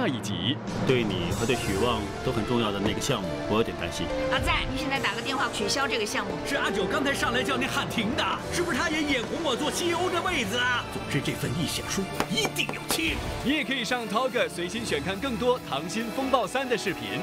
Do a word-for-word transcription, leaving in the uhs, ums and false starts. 下一集。对你和对许望都很重要的那个项目，我有点担心。老赞，你现在打个电话取消这个项目。是阿九刚才上来叫你喊停的，是不是他也眼红我坐 C E O 的位子啊？总之这份意向书一定要签。你也可以上 Tiger 随心选看更多《溏心风暴三》的视频。